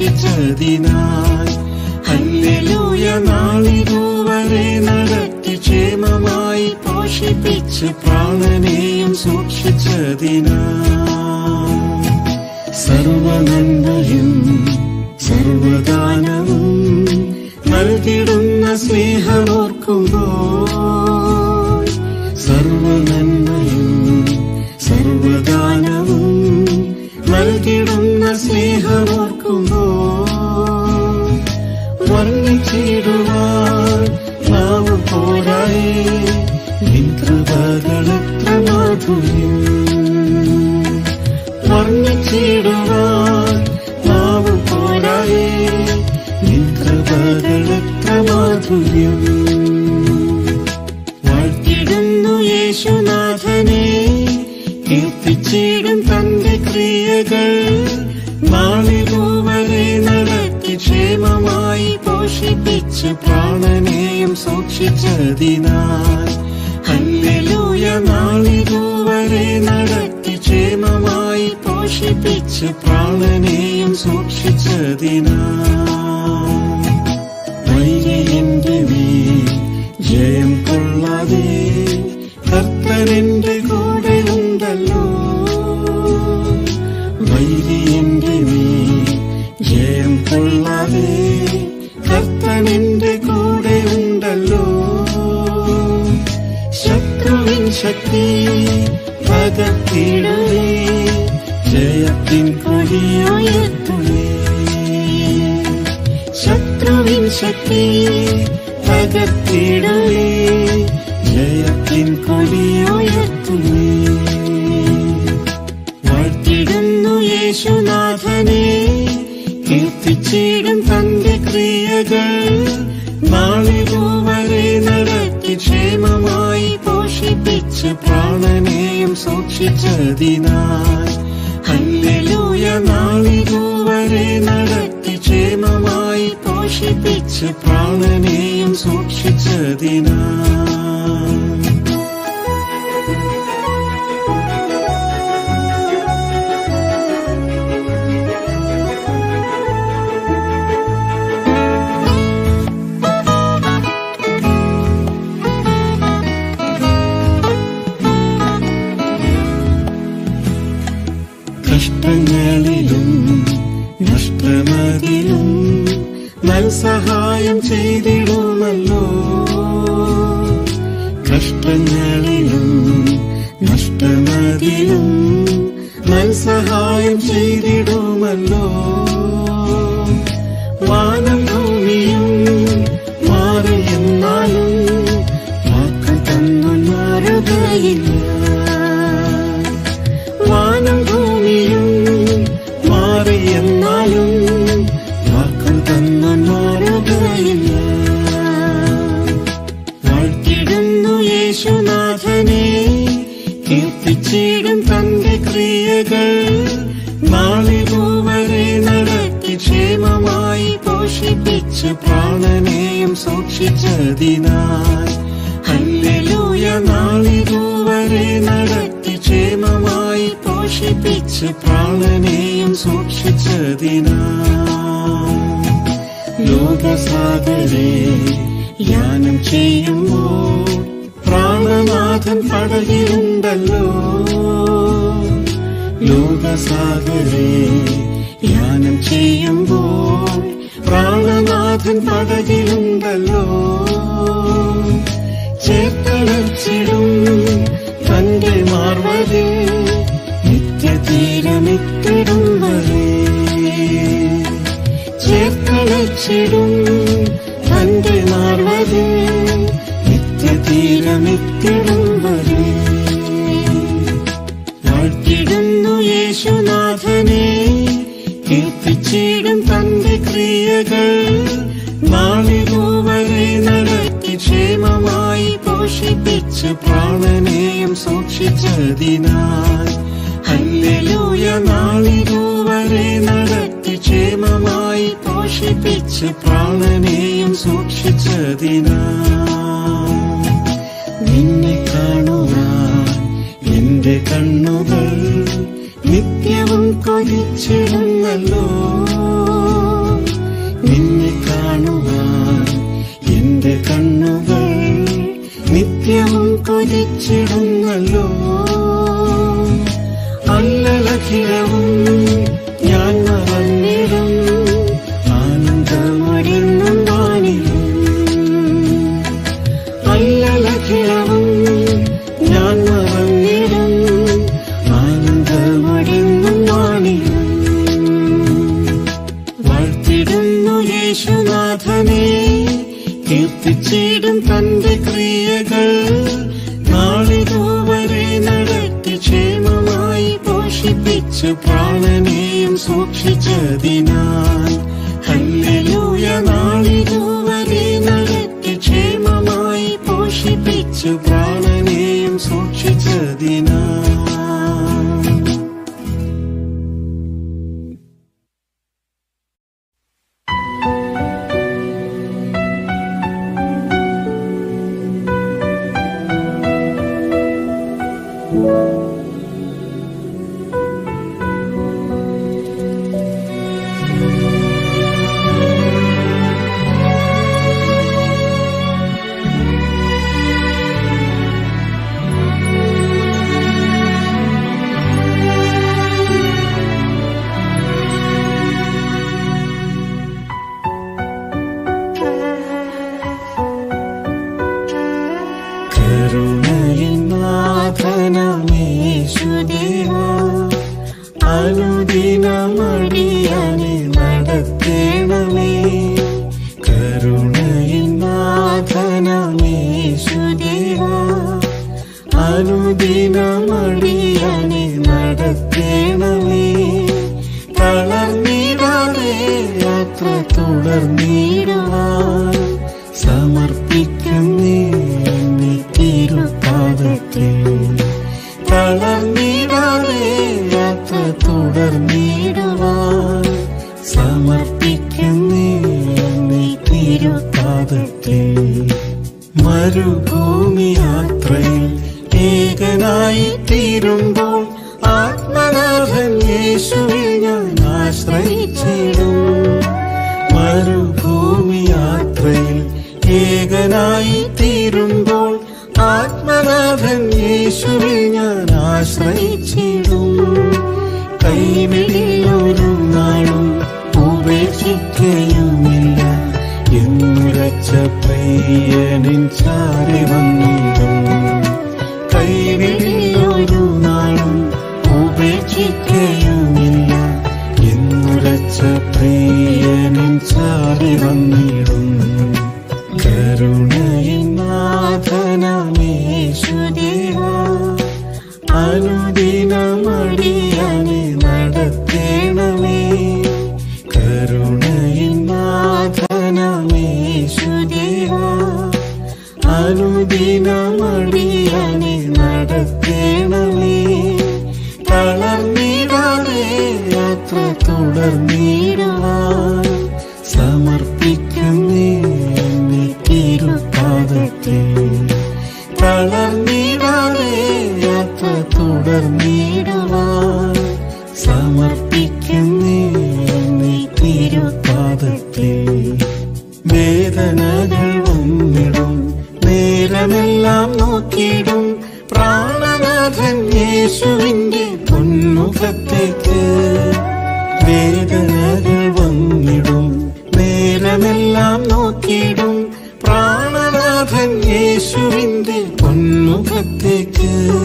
രക്ഷിച്ചതിനാൽ hallelujah. നാളിതുവരെ നടത്തി ക്ഷേമമായി പോഷിപ്പിച്ച് പ്രാണനെയും സൂക്ഷിച്ചതിനാൽ സർവനന്മയും സർവദാനവും നൽകിടുന്ന സ്നേഹമോർക്കുമ്പോൾ സർവനന്മയും സർവദാനവും നൽകിടുന്ന സ്നേഹമോർക്കുമ്പോൾ വർണ്ണിച്ചിടുവാൻ നാവ് പോരായി നിൻ കൃപകളെത്ര മാധുര്യം. വർണ്ണിച്ചിടുവാൻ നാവ് പോരായി നിൻ കൃപകളെത്ര മാധുര്യം. വാഴ്ത്തിടുന്നു യേശുനാഥനെ, കീർത്തിച്ചിടും തന്റെ ക്രിയകൾ. നാളിതുവരെ നടത്തി ക്ഷേമമായി പോഷിപ്പിച്ച് പ്രാണനെയും സൂക്ഷിച്ചതിനാൽ ഹല്ലേലൂയ. നാളിതുവരെ നടത്തി ക്ഷേമമായി പോഷിപ്പിച്ച് പ്രാണനെയും സൂക്ഷിച്ചതിനാൽ വൈരിയെന്റെ വീൽ ജയം കൊള്ളാതെ കർത്തനെന്റെ കൂടെ ഉണ്ടല്ലോ. വൈരിയെന്റെ വീൽ ജയം കൊള്ളാതെ കർത്തനെന്റെ കൂടെ ഉണ്ടല്ലോ. ശത്രുവിൻ ശക്തി പകർത്തിടേ, ജയത്തിൻ കൊടിയുയർത്തേ. ശത്രുവിൻ ശക്തി പകർത്തിടേ, ജയത്തിൻ കൊടിയുയർത്തേ. വാഴ്ത്തിടുന്നു യേശുനാഥനെ, കീർത്തിച്ചിടും തന്റെ ക്രിയകൾ. നാളിതുവരെ നടത്തി ക്ഷേമമായി പോഷിപ്പിച്ച് പ്രാണനെയും സൂക്ഷിച്ചതിനാൽ ഹല്ലേലൂയ. നാളിതുവരെ നടത്തി ക്ഷേമമായി പോഷിപ്പിച്ച് പ്രാണനെയും സൂക്ഷിച്ചതിനാൽ കഷ്ടങ്ങളിലും നഷ്ടമതിലും സഹായം ചെയ്തിടുമല്ലോ. കഷ്ടങ്ങളിലും നഷ്ടമതിലും സഹായം ചെയ്തിടുമല്ലോ. വാനം ഭൂമിയും മാറിയെന്നാലും വാക്ക് തന്നു മാറുകയില്ല. വാനം ഭൂമിയും മാറിയെന്നാലും വാക്ക് തന്നു മാറുകയില്ല. വാഴ്ത്തിടുന്നു യേശുനാഥനെ, കീർത്തിച്ചിടും തന്റെ ക്രിയകൾ. നാളിതുവരെ നടത്തി ക്ഷേമമായി പോഷിപ്പിച്ച് പ്രാണനെയും സൂക്ഷിച്ചതിനാൽ ഹല്ലേലൂയ. നാളിതുവരെ നടത്തി ക്ഷേമമായി പോഷിപ്പിച്ച് പ്രാണനെയും സൂക്ഷിച്ചതിനാൽ ലോകസാഗരെ യാനം ചെയ്യുമ്പോൾ പ്രാണനാഥൻ പടകിലുണ്ടല്ലോ. ലോകസാഗരെ യാനം ചെയ്യുമ്പോൾ പ്രാണനാഥൻ പടകിലുണ്ടല്ലോ. ചേർത്തളച്ചിടും തന്റെ മാർവരെ നിത്യതീരമിത്തിടും വരെ. ചേർത്തളച്ചിടും തന്റെ മാർവരെ നിത്യതീരമിത്തിടും വരെ. വാഴ്ത്തിടുന്നു യേശുനാഥനെ, കീർത്തിച്ചിടും തന്റെ ക്രിയകൾ. നാളിതുവരെ നടത്തി ക്ഷേമമായി പോഷിപ്പിച്ച് പ്രാണനെയും സൂക്ഷിച്ചതിനാൽ ഹല്ലേലൂയ. നാളിതുവരെ നടത്തി ക്ഷേമമായി പോഷിപ്പിച്ച് പ്രാണനെയും സൂക്ഷിച്ചതിനാൽ നിന്നെ കാണുവാൻ എന്റെ കണ്ണുകൾ നിത്യവും കൊതിച്ചിടുന്നല്ലോ. സ്നേഹിച്ചിടുന്നല്ലോ. അല്ലലഖിലവും ഞാൻ മറന്നിടും, ആനന്ദമൊഴിഞ്ഞും വാണിടും. അല്ലലഖിലവും ഞാൻ മറന്നിടും, ആനന്ദമൊഴിഞ്ഞും വാണിടും. വർത്തിടുന്നു യേശുനാഥനെ, കീർത്തിച്ചിടും തന്റെ ക്രിയകൾ. നാളിതുവരെ നടത്തി ക്ഷേമമായി പോഷിപ്പിച്ച പ്രാണനെയും സൂക്ഷിച്ചതിനാൽ ഹല്ലേലൂയ. നാളിതുവരെ നടത്തി ക്ഷേമമായി പോഷിപ്പിച്ച പ്രാണനെയും സൂക്ഷിച്ചതിനാൽ. Thank you.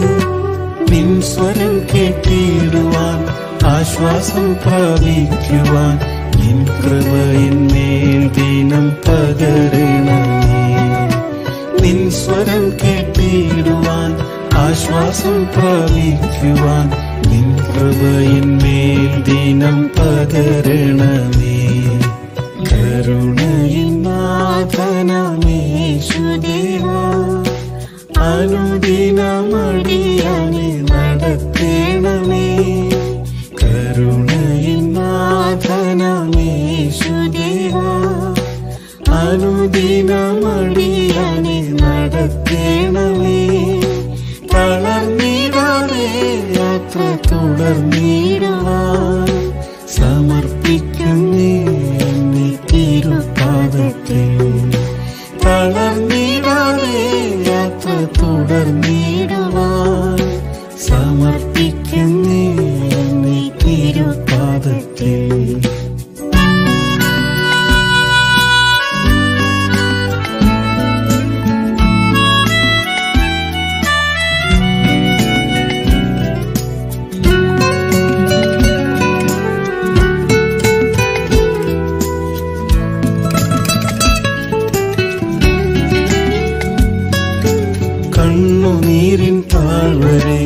ചെന്നു നീരിൻ താഴ്വരെ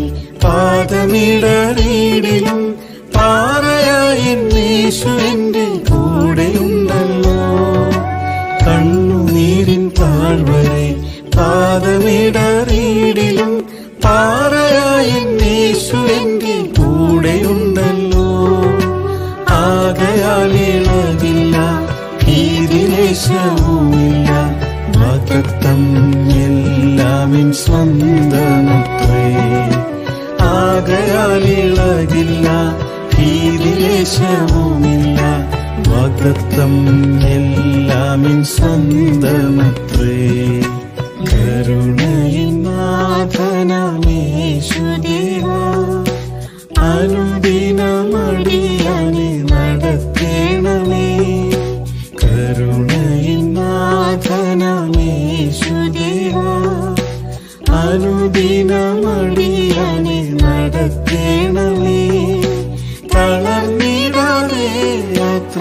പാദമിടറിയിടിലും പാറയായി യേശുവിന്റെ കൂടെയുണ്ടല്ലോ. കണ്ണു നീരിൻ താഴ്വരെ പാദമിടറിയിടിലും പാറയായി യേശുവിന്റെ കൂടെയുണ്ടല്ലോ. ആകയാൽ ഇളവില്ല, ഭീതിലേശവുമില്ല, മഹത്വം എല്ലാമിൻ സ്വന്തമത്രേ. ആകയാൽ ഇളകില്ല, ഭീതിലേശവുമില്ല, മഹത്വം എല്ലാമിൻ സ്വന്തമത്രേ. കരുണയിൻ നാഥനമേശുദേവാ, അനുദിനമടിയനെ നടത്തേണമേ. കരുണയിൻ നാഥനമേശുദേവാ, അനുദിനമടിയനെ നടത്തേണമേ. തളർന്നിടാതെ യാത്ര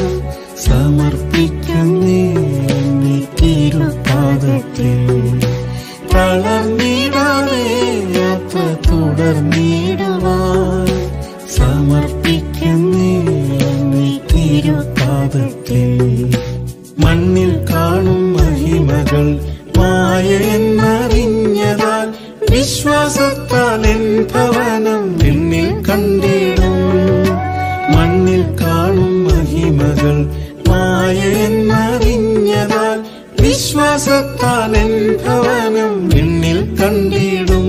സമർപ്പിക്കുന്നേ എന്നെ തിരുപാദത്തിൽ. തളർന്നിടാതെ യാത്ര തുടർന്നിടുവാൻ സമർപ്പിക്കുന്നേ എന്നെ തിരുപാദത്തിൽ. മണ്ണിൽ കാണും മഹിമകൾ മായെന്നറിഞ്ഞതാൽ വിശ്വാസത്താൽ എൻ ഭവനം എന്നിൽ കണ്ടിടും. മണ്ണിൽ കാണും മഹിമകൾ മായെന്നറിഞ്ഞതാൽ വിശ്വാസത്താൽ എൻ ഭവനം എന്നിൽ കണ്ടിടും.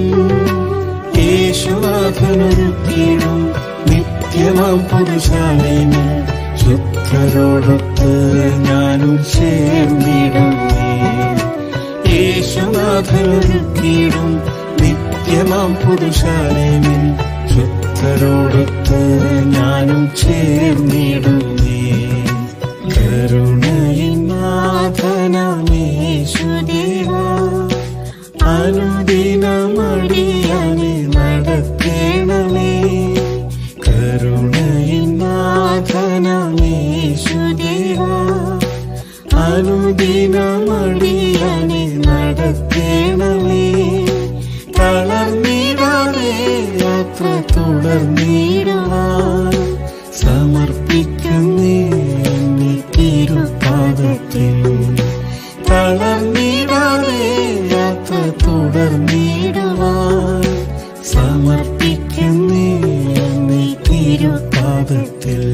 യേശുവാഥനൊരുക്കിയിടും നിത്യമാം പുരുഷാലിനെ, ശുദ്ധരോടൊത്ത് ഞാനും ചേർന്നിടും. യേശുനാഥനൊരുക്കിയിടും നിത്യമാം പുരുഷാലിനിൽ, ശുദ്ധരോടൊത്ത് ഞാനും ചേർന്നിടുന്നേ. കരുണയിൻ നാഥനമേശുദേവാ, അനുദിനമടിയനെ നടത്തേണമേ. കരുണയിൻ നാഥനമേശുദേവാ, അനുദിനമടിയനെ നടത്തേണമേ. തളർന്നിടാതെ യാത്ര തുടർന്നിടുവാൻ സമർപ്പിക്കുന്നേ എന്നെ തിരുപാദത്തിൽ. തളർന്നിടാതെ യാത്ര തുടർന്നിടുവാൻ സമർപ്പിക്കുന്നേ എന്നെ തിരുപാദത്തിൽ.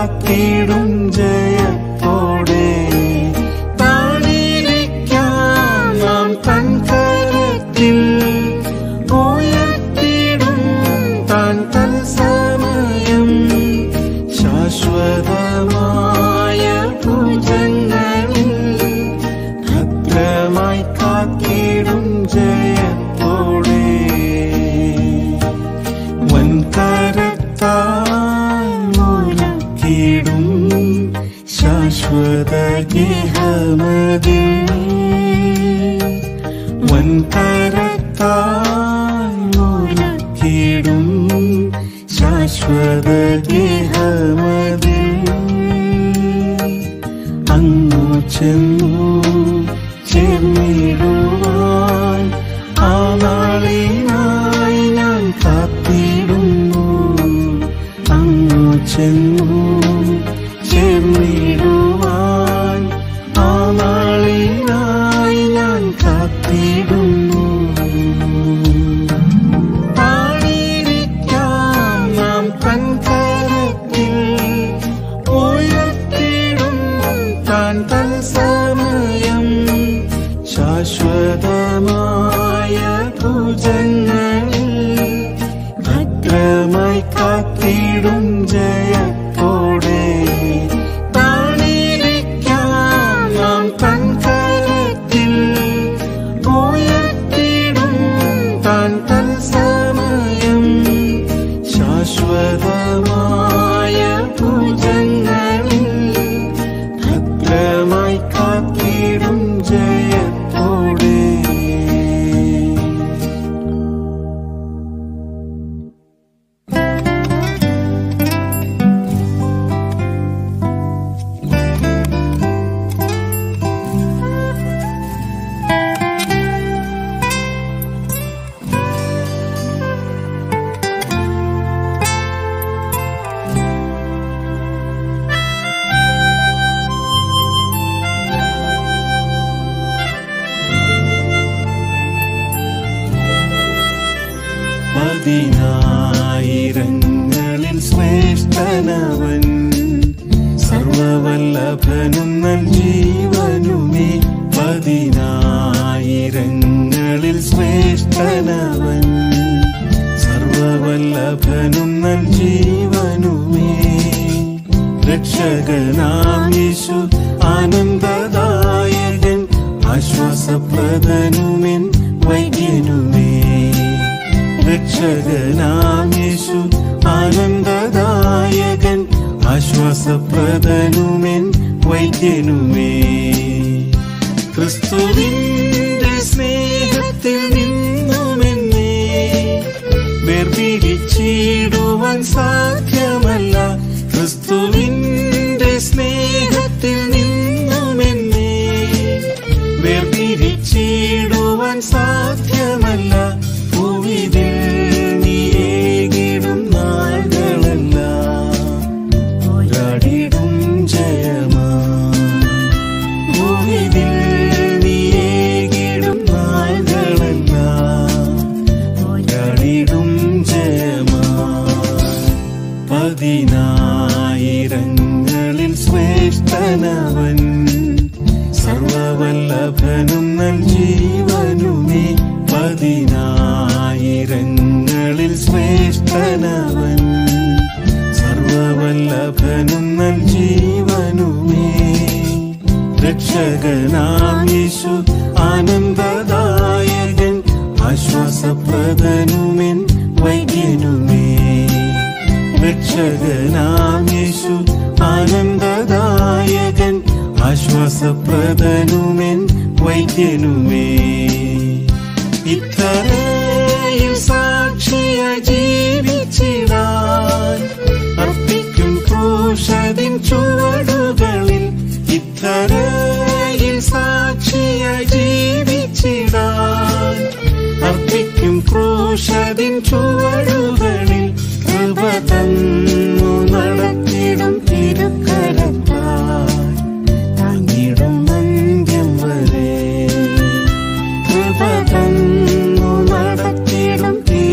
കാത്തിടും ജയത്തോടെ താണിരിക്കാൻ നാം തൻകരത്തിൽ ഉയർത്തിടും താൻ തൽസമയം ശാശ്വതമായ ഭുജങ്ങളിൽ ഭദ്രമായി കാത്തിടും ജയത്തോടെ ും ശാശ്വത ഗേഹമതിൽ അങ്ങു ചെന്നു ചേർന്നിടുവാൻ ആ നാളിനായി ഞാൻ കാത്തിടുന്നു. അങ്ങു ചെന്നു ചേർന്നിടുവാൻ ആ നാളിനായി ഞാൻ കാത്തിടുന്നു. ശാശ്വതമായ ഭുജങ്ങളിൽ ഭദ്രമായി കാത്തിടും ജയത്തോടെ താണിരിക്കാൻ നാം തൻകരത്തിൽ ഉയർത്തിടും താൻ തൽസമയം ശാശ്വതമായ ഭുജങ്ങളിൽ ഭദ്രമായി കാത്തിടും ജയത്തോടെ. പതിനായിരങ്ങളിൽ ശ്രേഷ്ഠനവൻ സർവവല്ലഭനും നൽ ജീവനുമേ. പതിനായിരങ്ങളിൽ ശ്രേഷ്ഠനവൻ സർവവല്ലഭനും നൽ ജീവനുമേ. രക്ഷകനാം യേശു ആനന്ദദായകൻ ആശ്വാസപ്രദനുമെൻ വൈദ്യനുമേ. രക്ഷകനാം യേശു ആനന്ദദായകൻ ആശ്വാസപ്രദനുമെൻ വൈദ്യനുമേ. ക്രിസ്തുവിന്റെ സ്നേഹത്തിൽ നിന്നുമെന്നേ വേർപിരിച്ചിടുവാൻ സാധ്യമല്ല. ക്രിസ്തുവിന്റെ സ്നേഹത്തിൽ നിന്നുമെന്നേ വേർപിരിച്ചിടുവാൻ സാധ്യമല്ല. ഭൂവിതിൽ നീ ഏകിടും നാളുകളല്ല പോരാടിടും ജയമാ. ഭൂവിതിൽ നീ ഏകിടും നാളുകളല്ല പോരാടിടും ജയമാ. 10,000ങ്ങളിൽ ശ്രേഷ്ഠനവൻ സർവവല്ലഭനും നൽ ജീവനുമേ. 10,000ങ്ങളിൽ ശ്രേഷ്ഠനവൻ സർവവല്ലഭനും നൽ ജീവനുമേ. രക്ഷകനാം യേശു ആനന്ദദായകൻ ആശ്വാസപ്രദനുമെൻ വൈദ്യനുമേ. രക്ഷകനാം യേശു ആനന്ദദായകൻ ആശ്വാസപ്രദനുമെൻ വൈദ്യനുമേ. ഇത്തരയിൽ സാക്ഷിയ ജീവിച്ചിടാൻ അർപ്പിക്കും ക്രൂശിൻ ചുവടുകളിൽ. ഇത്തരയിൽ സാക്ഷിയ ജീവിച്ചിടാൻ അർപ്പിക്കും ക്രൂശിൻ ചുവടുകളിൽ കൃപ തന്നു നടത്തിടും തിരുക്കരത്താൽ താങ്ങിടും അന്ത്യം വരെ. But I'm not a kid.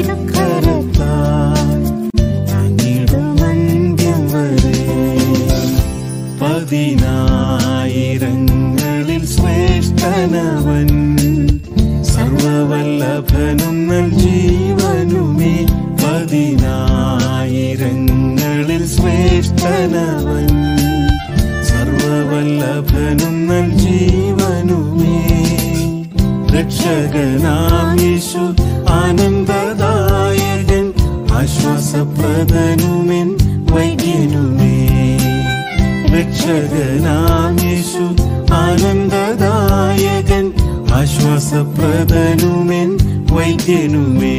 വല്ലവൻ സർവവല്ലഭനും നൽ ജീവനുമേ രക്ഷകനാം യേശു ആനന്ദദായകൻ ആശ്വാസപ്രദനുമെൻ വൈദ്യനുമേ രക്ഷകനാം യേശു ആനന്ദദായകൻ ആശ്വാസപ്രദനുമെൻ വൈദ്യനുമേ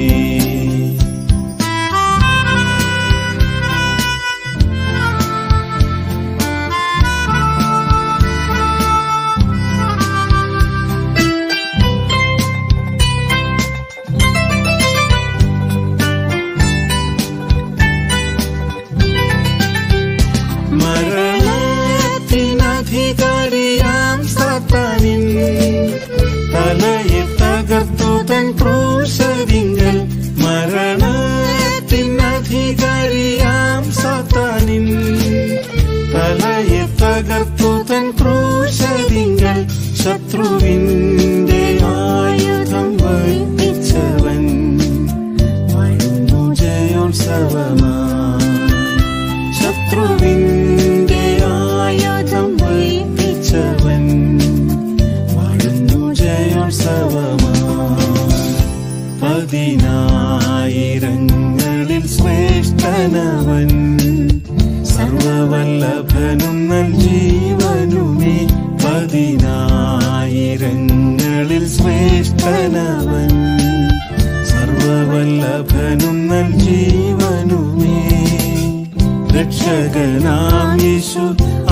ശത്രുവിന്റെ ആയുധം വൈപ്പിച്ചവൻ ജയോത്സവമായി ശത്രുവിന്റെ ആയുധം വൈപ്പിച്ചവൻ ജയോത്സവമായി പതിനായിരങ്ങളിൽ ശ്രേഷ്ഠനവൻ സർവവല്ലഭനും നൽ ജീവനുമേ പതിനായിരങ്ങളിൽ ശ്രേഷ്ഠനവൻ സർവവല്ലഭനും നൽ ജീവനുമേ രക്ഷകനാം യേശു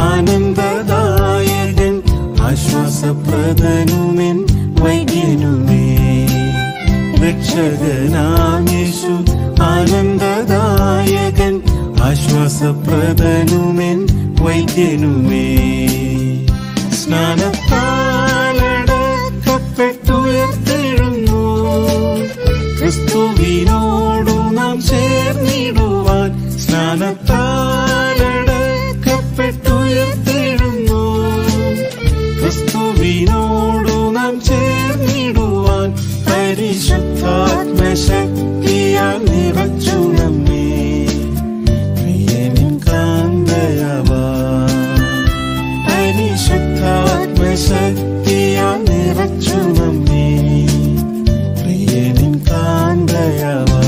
ആനന്ദദായകൻ ആശ്വാസപ്രദനുമെൻ വൈദ്യനുമേ രക്ഷകനാം യേശു ആനന്ദദായകൻ ആശ്വാസപ്രദനുമെൻ വൈദ്യനുമേ സ്നാനത്താലടക്കപ്പെട്ടുയർത്തെഴുന്നു ക്രിസ്തുവിനോടു നാം ചേർന്നിടുവാൻ സ്നാനത്താലടക്കപ്പെട്ടുയർത്തെഴുന്നു ക്രിസ്തുവിനോടു നാം ചേർന്നിടുവാൻ പരിശുദ്ധാത്മശക്തിയാൽ നിറച്ചു നമ്മെ പ്രിയനിൻ കാന്തയവാ ശക്തിയാൽ നിറച്ചു നമ്മെ പ്രിയനിൻ കാന്തയവാൻ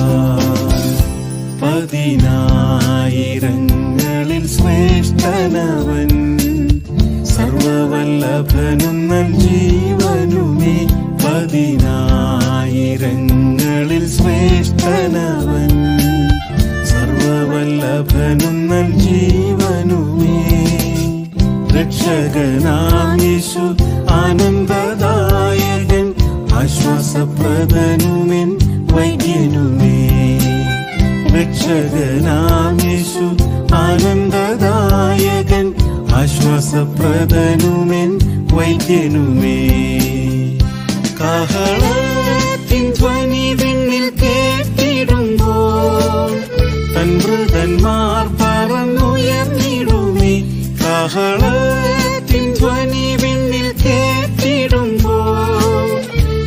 പതിനായിരങ്ങളിൽ ശ്രേഷ്ഠനവൻ സർവവല്ലഭനും നൽ ജീവനുമേ പതിനായിരങ്ങളിൽ ശ്രേഷ്ഠനവൻ സർവവല്ലഭനും നൽ ജീവനുമേ രക്ഷകനാം യേശു ആനന്ദദായകൻ ആശ്വാസപ്രദനുമെൻ വൈദ്യനുമേ രക്ഷകനാം യേശു ആനന്ദദായകൻ ആശ്വാസപ്രദനുമെൻ വൈദ്യനുമേ കാഹളത്തിൻ ധ്വനി വിണ്ണിൽ കേട്ടിടുമ്പോ തൻ മൃതന്മാർ പറന്നുയർന്നിടുമേ കാഹളത്തിൻ ധ്വനി വിണ്ണിൽ കേട്ടിടുമ്പോ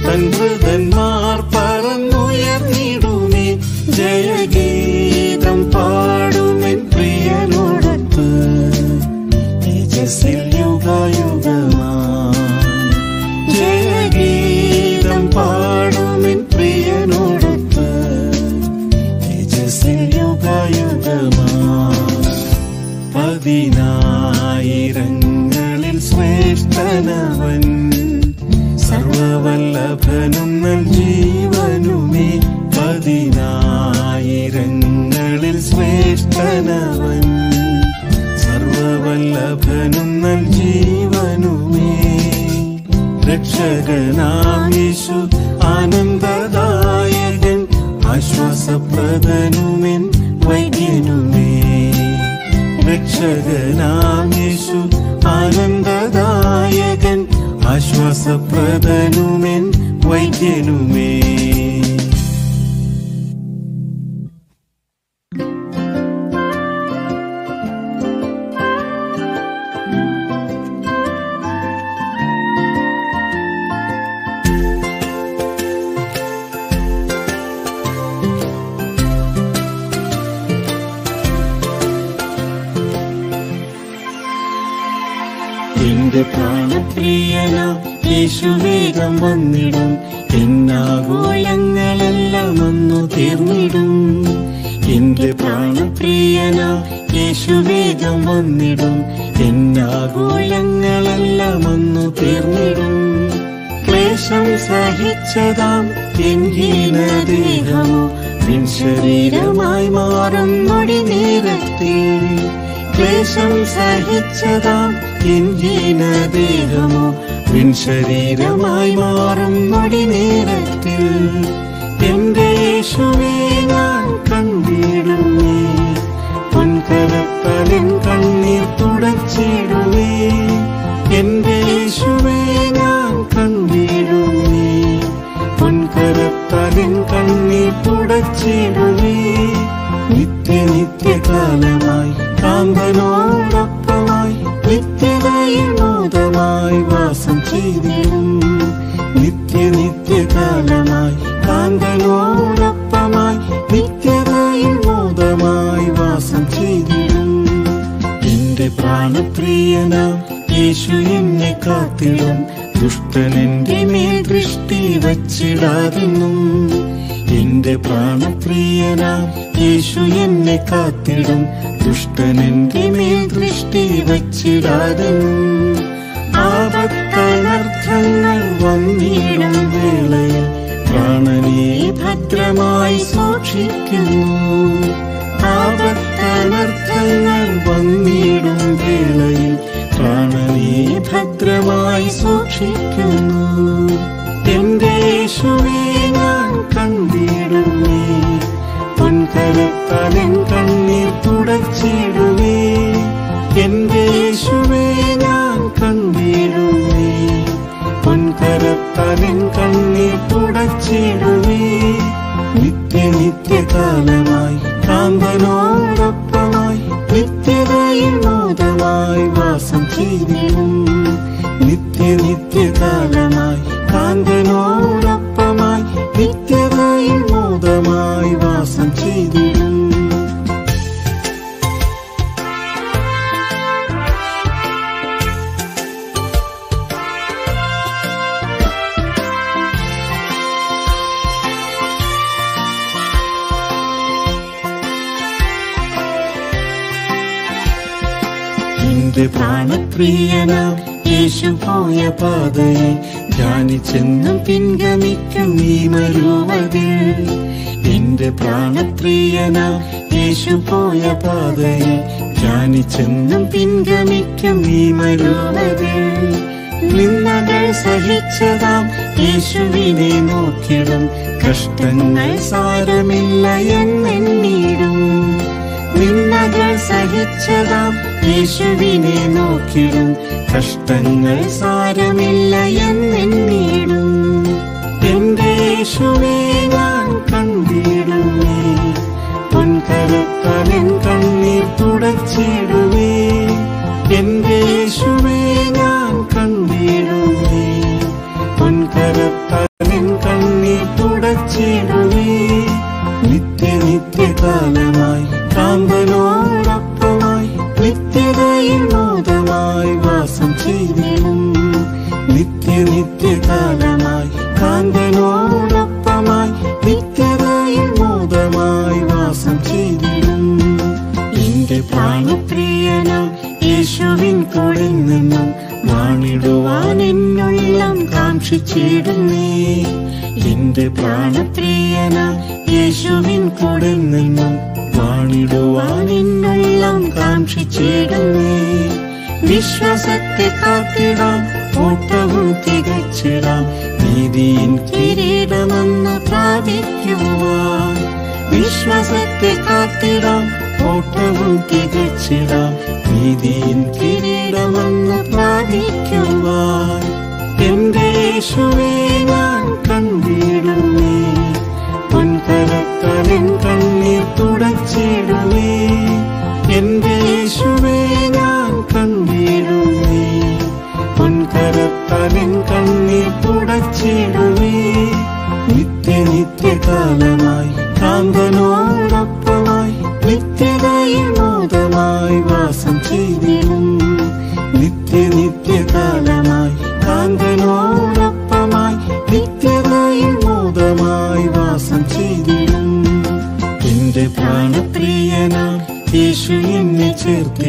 തൻ മൃതന്മാർ പറന്നുയർന്നിടുമേ ജയഗീതം പാടുമെൻ പ്രിയനോടൊത്ത് തേജസ്സിൽ യുഗയുഗമായി ജയഗീതം പാടുമെൻ പ്രിയനോടൊത്ത് തേജസ്സിൽ യുഗയുഗമായി പതിനായിരങ്ങളിൽ ശ്രേഷ്ഠനവൻ സർവവല്ലഭനും നൽ ജീവനുമേ പതിനായിരങ്ങളിൽ ശ്രേഷ്ഠനവൻ സർവവല്ലഭനും നൽ ജീവനുമേ രക്ഷകനാം യേശു ആനന്ദദായകൻ ആശ്വാസപ്രദനുമെൻ വൈദ്യനുമേ രക്ഷകനാം യേശു ആനന്ദദായകൻ ആശ്വാസപ്രദനുമെൻ വൈദ്യനുമേ എന്റെ പ്രാണപ്രിയനാ യേശുവേഗം വന്നിടും, എന്നാഗോളങ്ങളെല്ലാം വന്നു തീർന്നിടും. എന്റെ പ്രാണപ്രിയനാ യേശുവേഗം വന്നിടും, എന്നാഗോളങ്ങളെല്ലാം വന്നു തീർന്നിടും. ക്ലേശം സഹിച്ചതാം എൻ ഹീനദേഹമോ നിൻ ശരീരമായി മാറും നൊടി നേരത്തിൽ. ക്ലേശം സഹിച്ചതാം എൻ ഹീനദേഹമോ നിൻ ശരീരമായി മാറും നൊടി നേരത്തിൽ. എന്റെ യേശുവേ ഞാൻ കണ്ടിടുമേ, പൊൻകരത്തലൻ കണ്ണീർ തുടച്ചിടുമേ. എന്റെ യേശുവേ ഞാൻ കണ്ടിടുമേ, പൊൻകരത്തലൻ കണ്ണീർ തുടച്ചിടുമേ. നിത്യനിത്യകാലമായി കാന്തനോടൊപ്പമായി നിത്യതയിൽ മോദമായി വാസം ചെയ്തിടും. നിത്യനിത്യകാലമായി കാന്തനോടൊപ്പമായി നിത്യതയിൽ മോദമായി വാസം ചെയ്തിടും. എന്റെ പ്രാണപ്രിയനാം യേശു എന്നെ കാത്തിടും, ദുഷ്ടനെന്റെ മേൽ ദൃഷ്ടി വച്ചിടാതിന്നും. എന്റെ പ്രാണപ്രിയനാം യേശു എന്നെ കാത്തിടും, ദുഷ്ടനെന്റെ മേൽ ദൃഷ്ടി വച്ചിടാതിന്നും. ആപത്തനർത്ഥങ്ങൾ വന്നിടും വേളയിൽ പ്രാണനെ ഭദ്രമായി സൂക്ഷിക്കുന്നു. ആപത്തനർത്ഥങ്ങൾ വന്നിടും വേളയിൽ പ്രാണനെ ഭദ്രമായി സൂക്ഷിക്കുന്നു. എന്റെ യേശുവേ ഞാൻ കണ്ടിടുമേ, പൊൻകരത്തലൻ കണ്ണീർ തുടച്ചിടുമേ. എന്റെ യേശുവേ ഞാൻ കണ്ടിടുമേ, പൊൻകരത്തലൻ കണ്ണീർ തുടച്ചിടുമേ. നിത്യനിത്യകാലമായി കാന്തനോടൊപ്പമായി നിത്യതയിൽ മോദമായി വാസം ചെയ്തിടും. നിത്യനിത്യകാലമായി കാന്തനോടൊപ്പമായി നിത്യതയിൽ മോദമായി വാസം ചെയ്തിടും. എന്റെ പ്രാണപ്രിയനാം യേശു പോയ പാതയെ ധ്യാനിച്ചെന്നും പിൻഗമിക്കും നീ മരുവതിൽ. എന്റെ പ്രാണപ്രിയനാം യേശു പോയ പാതയെ ധ്യാനിച്ചെന്നും പിൻഗമിക്കും നീ മരുവതിൽ. നിന്ദകൾ സഹിച്ചതാം യേശുവിനെ നോക്കിടും, കഷ്ടങ്ങൾ സാരമില്ല എന്നെണ്ണീടും. നിന്ദകൾ സഹിച്ചതാം യേശുവിനെ നോക്കിടും, കഷ്ടങ്ങൾ സാരമില്ല എന്നെണ്ണീടും. എന്റെ യേശുവേ ഞാൻ കണ്ടിടുമേ, പൊൻകരത്തലൻ കണ്ണീർ തുടച്ചിടുമേ. എന്റെ യേശുവേ ഞാൻ കണ്ടിടുമേ, പൊൻകരത്തലൻ കണ്ണീർ തുടച്ചിടുമേ. നിത്യനിത്യകാലമായി കാന്തനോടൊപ്പമായി നിത്യതയിൽ മോദമായി വാസം ചെയ്തിടും. നിത്യനിത്യകാലമായി കാന്തനോടൊപ്പമായി നിത്യതയിൽ മോദമായി വാസം ചെയ്തിടും. എന്റെ പ്രാണപ്രിയനാം യേശുവിൻ കൂടെ നിന്നും വാണിടുവാൻ എന്നുള്ളം കാക്ഷിച്ചിടുന്നേ. എന്റെ പ്രാണപ്രിയനാം യേശുവിൻ കൂടെ നിന്നും വാണിടുവാൻ എന്നുള്ളം കാക്ഷിച്ചിടുന്നേ. വിശ്വാസത്തെ കാത്തിടാം ഓട്ടവും തികച്ചിടാം, നീതിയിൻ കിരീടമെന്ന് പ്രാപിക്കുവാൻ. വിശ്വാസത്തെ കാത്തിടാം ഓട്ടവും തികച്ചിടാം, നീതിയിൻ കിരീടമെന്ന് പ്രാപിക്കുവാൻ. എന്റെ യേശുവേ ഞാൻ കണ്ടിടുമേ, പൊൻകരത്തലൻ കണ്ണീർ തുടച്ചിടുമേ. എന്റെ യേശുവേ ഞാൻ കണ്ടിടുമേ, പൊൻകരത്തലൻ കണ്ണീർ തുടച്ചിടുമേ. നിത്യനിത്യകാലമായി കാന്തനോടൊപ്പമായി നിത്യതയിൽ മോദമായി വാസം ചെയ്തിടും. നിത്യനിത്യകാലം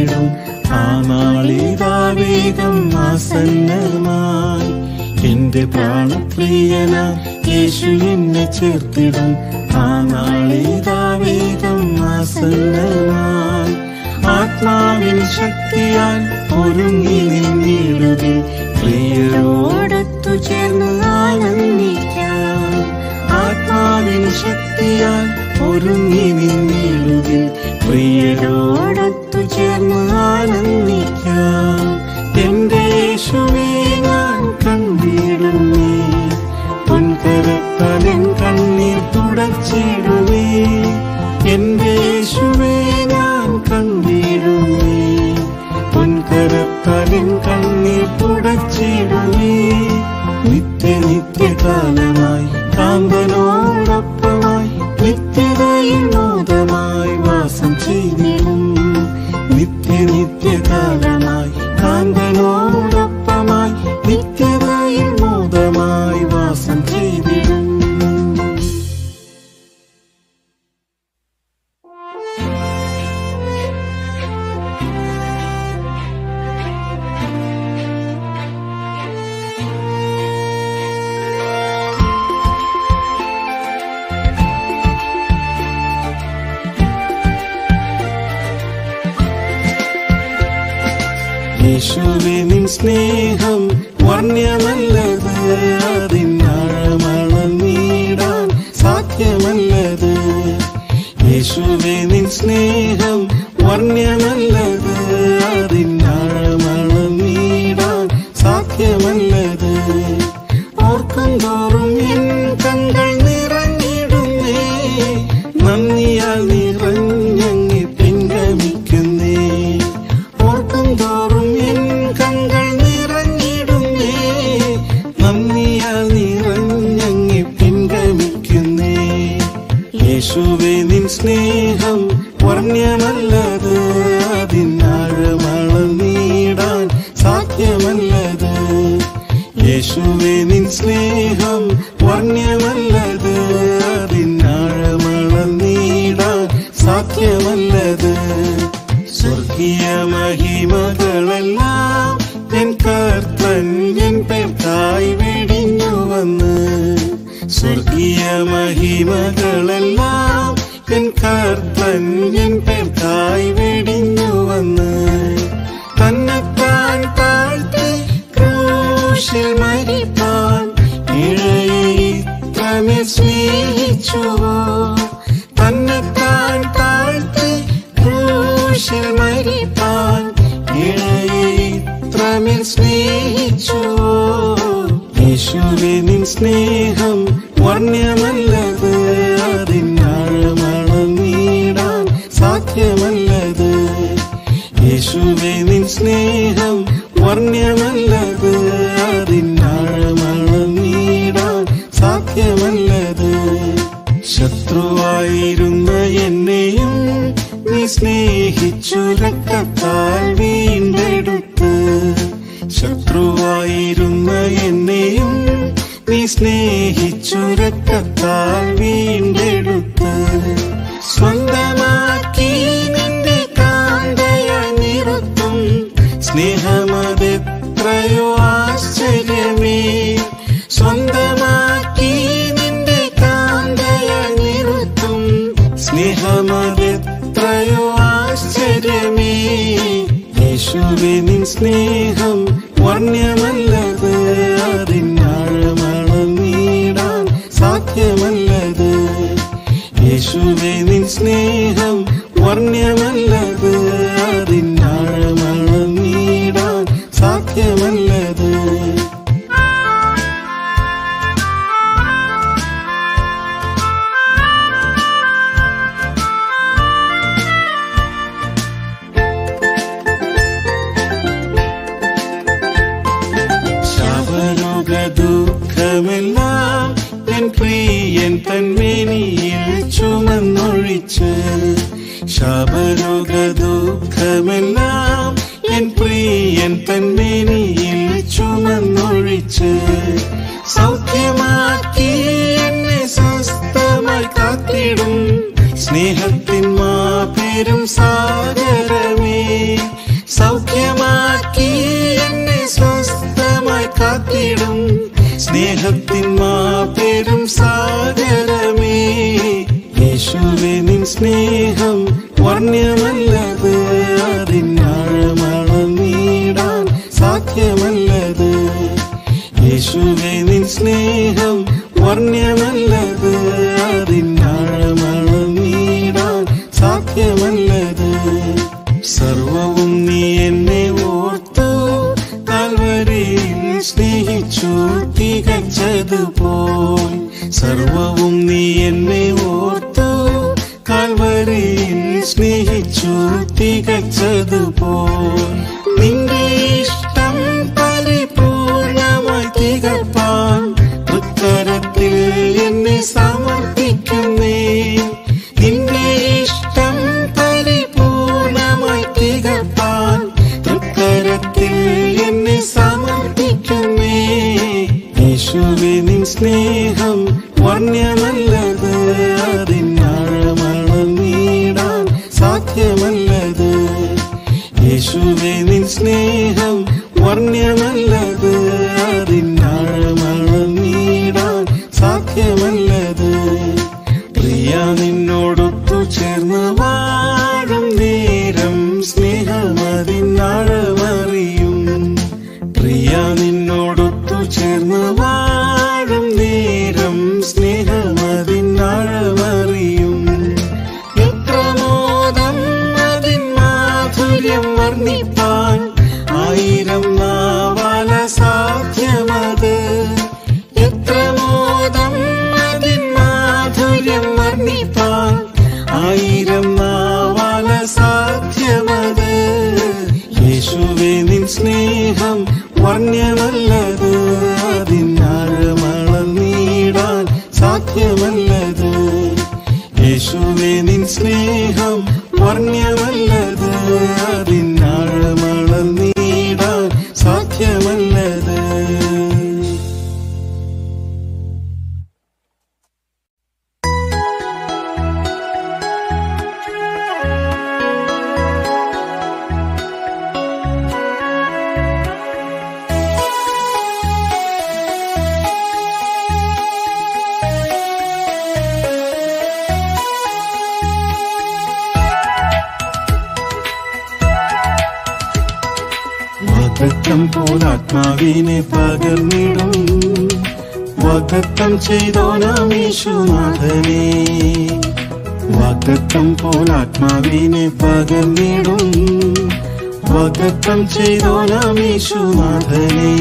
തേടും ആമാളിതാവേദം ആസന്നമായി. എന്റെ പ്രാണപ്രിയന യേശു എന്നെ ചേർത്തിടും ആമാളിതാവേദം ആസന്നമായി. ആത്മാവിൻ ശക്തിയാൽ ഒരുങ്ങി നിന്നിടുകെ പ്രിയരോടൊത്തു ചേർന്ന് ആനന്ദിക്കാം. ആത്മാവിൻ ശക്തിയാൽ ഒരുങ്ങി നിന്നിടുകെ പ്രിയരോടൊത്തു ചേർന്ന് ആനന്ദിക്കാം. എന്റെ യേശുവേ ഞാൻ കണ്ടിടുമേ, പൊൻകരത്താലൻ കണ്ണീർ തുടച്ചിടുമേ. എന്റെ യേശുവേ ഞാൻ കണ്ടിടുമേ, പൊൻകരത്താലൻ കണ്ണീർ തുടച്ചിടുമേ. നിത്യ നിത്യകാലമായി കാന്തനോടൊപ്പമായി നിത്യതയിൽ നൂതമായി വാസം ചെയ്തിടും. നിത്യ നിത്യകാലമായി കാന്തനോടൊപ്പമായി നിത്യതയിൽ നൂതമായി വാസം ചെയ്തിടും. യേശുവേ നിൻ സ്നേഹം വർണ്ണ്യമല്ലത്, അതിനാഴമളന്നിടാൻ സാധ്യമല്ലത്. യേശുവേ നിൻ സ്നേഹം വർണ്ണ്യമല്ലത്, അതിനാഴമളന്നിടാൻ സാധ്യമല്ലത്. ഓർക്കും തോറും നിൻ കങ്ങൾ നിറഞ്ഞിടുന്നേ, നന്ദിയാൽ നിറഞ്ഞങ്ങി പിൻഗമിക്കുന്നേ. ഓർക്കും തോറും നിൻ കങ്ങൾ നിറഞ്ഞിടുന്നേ, നന്ദിയാൽ നിറഞ്ഞങ്ങി പിൻഗമിക്കുന്നേ. യേശുവേ നിൻ സ്നേഹം വർണ്ണ്യമല്ലത്, അതിനാഴമളന്നിടാൻ സാധ്യമല്ലത്. യേശുവേ നിൻ സ്നേഹം വർണ്ണ്യമല്ലത്, അതിനാഴമളന്നിടാൻ സാധ്യമല്ലത്. സ്വർഗീയ മഹിമകളെല്ലാം എൻ കർത്തൻ എൻ പേർക്കായി വെടിഞ്ഞു വന്ന്. സ്വർഗീയ മഹിമകളെല്ലാം എൻ കർത്തൻ എൻ പേർക്കായി വെടിഞ്ഞു വന്ന്. തന്നെത്താൻ താഴ്ത്തി ക്രൂശിൽ മരിപ്പാൻ ഇഴയെ ഇത്രമേൽ സ്നേഹിച്ചുവോ. തന്നെത്താൻ താഴ്ത്തി ക്രൂശിൽ മരിപ്പാൻ ഇഴയെ ഇത്രമേൽ സ്നേഹിച്ചുവോ. യേശുവേ നിൻ സ്നേഹം വർണ്ണ്യമല്ലത്, അതിനാഴമളന്നിടാൻ സാധ്യമല്ലത്. യേശുവേ നിൻ സ്നേഹം വർണ്ണ്യമല്ലത്, അതിനാഴമളന്നിടാൻ സാധ്യമല്ലത്. ശത്രുവായിരുന്ന എന്നെയും നീ സ്നേഹിച്ചു രക്തത്താൽ വീണ്ടെടുത്ത്. ശത്രുവായിരുന്ന എന്നെയും നീ സ്നേഹിച്ചു രക്തത്താൽ വീണ്ടെടുത്ത്. സ്വന്തമാക്കി നിന്റെ കാന്തയാൽ നിർത്തും സ്നേഹമതെത്രയോ ആശ്ചര്യമേ. സ്വന്തമാക്കി നിന്റെ കാന്തയാൽ നിർത്തും സ്നേഹമതെത്രയോ ആശ്ചര്യമേ. യേശുവേ നിൻ സ്നേഹം വർണ്ണ്യമല്ലത്, അതിനാഴമളന്നിടാൻ സാധ്യമല്ലത്. യേശുവേ നിൻ സ്നേഹം വർണ്ണ്യമല്ലത്, അതിനാഴമളന്നിടാൻ സാധ്യമല്ലത്. ശാപരോഗ ദുഃഖമെല്ലാം എൻ പ്രിയൻ തന്മേനിയിൽ ചുമന്നൊഴിച്ച്. ശാപരോഗ ദുഃഖമെല്ലാം എൻ പ്രിയൻ തന്മേനിയിൽ ചുമന്നൊഴിച്ച്. സൗഖ്യമാക്കി എന്നെ സ്വസ്ഥമായി കാത്തിടും സ്നേഹത്തിൻ മാപേരും സാഗരമേ. நேசத்தின் மாபெரும் சாகரமே, இயேசுவே நின் ஸ்நேகம் வர்ணியமல்லது, அதின் ஆழமான நீடான் சாத்தியமல்லது. இயேசுவே நின் ஸ்நேகம் வர்ணியமல்லது, அதின் ஆழமான நீடான் சாத்தியமல்லது. സർവവും നീ എന്നെ ഓർത്തു കാൽവരിയിൽ സ്നേഹിച്ചു തികച്ചതുപോൽ, സർവവും നീ എന്നെ ഓർത്തു കാൽവരിയിൽ സ്നേഹിച്ചു തികച്ചതുപോൽ. നിന്റെ ഇഷ്ടം പരിപൂർണമായി തികപ്പാൻ ഉത്തരത്തിൽ എന്നെ സമർപ്പിക്കുന്നേ. നിന്റെ ഇഷ്ടം പരിപൂർണമായി തികപ്പാൻ ഉത്തരത്തിൽ എന്നെ സമർപ്പിക്കുന്നേ. യേശുവേ നിൻ സ്നേഹം വർണ്ണ്യമല്ലത്, അതിൻ ആഴമാണ് നീടാൻ സാധ്യമല്ലത്. യേശുവേ നിൻ സ്നേഹം വർണ്ണ്യമല്ലത്, അതിൻ ആഴമാണ് നീടാൻ സാധ്യമല്ലത്. പ്രിയ നിന്നോടൊത്തു ചേർന്ന് വാഴും നേരം സ്നേഹം അതിൻ ആഴമറിയും. പ്രിയ നിന്നോടൊത്തു ചേർന്ന് വാഴും നേരം സ്നേഹം അതിൻ ആഴമറിയും. മിത്രമോദം അതിൻ മാധുര്യം വർണ്ണിപ്പാൻ ആയിരം നാവാല സാധ്യമത്. എത്രമോദം അതിൻ മാധുര്യം വർണ്ണിപ്പാൻ ആയിരം നാവാല സാധ്യമത്. യേശുവേ നിൻ സ്നേഹം വർണ്ണ്യമല്ലത്, അതിൻ ആഴമളം നീടാൻ സാധ്യമല്ലത്. യേശുവേ നിൻ സ്നേഹം വർണ്ണ്യമല്ലത്, അതിൻ ആഴമളം നീടാൻ സാധ്യമല്ലത്. ം പോൽ ആത്മാവിനെ പകർന്നിടും വാഗ്ദത്തം ചെയ്തോനാം യേശുനാഥനെ. വാഗ്ദത്തം പോൽ ആത്മാവിനെ പകർന്നിടും വാഗ്ദത്തം ചെയ്തോനാം യേശുനാഥനെ.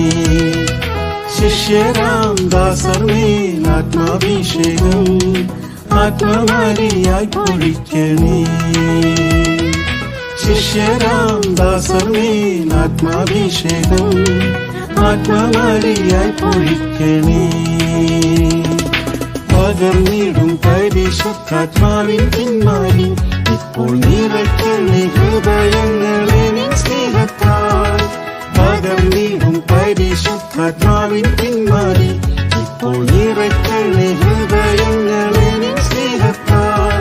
ശിഷ്യരാം ദാസർ മേൽ ആത്മാഭിഷേകം ആത്മാവാരിയായി പൊഴിക്കണേ. ശിഷ്യരാം ദാസർ മേൽ ആത്മാഭിഷേകം ആത്മാവാരിയായി പൊഴിക്കണേ. പകർന്നിടും പരിശുദ്ധാത്മാവിൻ പിന്മാരി ഇപ്പോൾ നിറയ്ക്കണേ ഹൃദയങ്ങളെ നിൻ സ്നേഹത്താൽ. പകർന്നിടും പരിശുദ്ധാത്മാവിൻ പിന്മാരി ഇപ്പോൾ നിറയ്ക്കണേ ഹൃദയങ്ങളെ നിൻ സ്നേഹത്താൽ.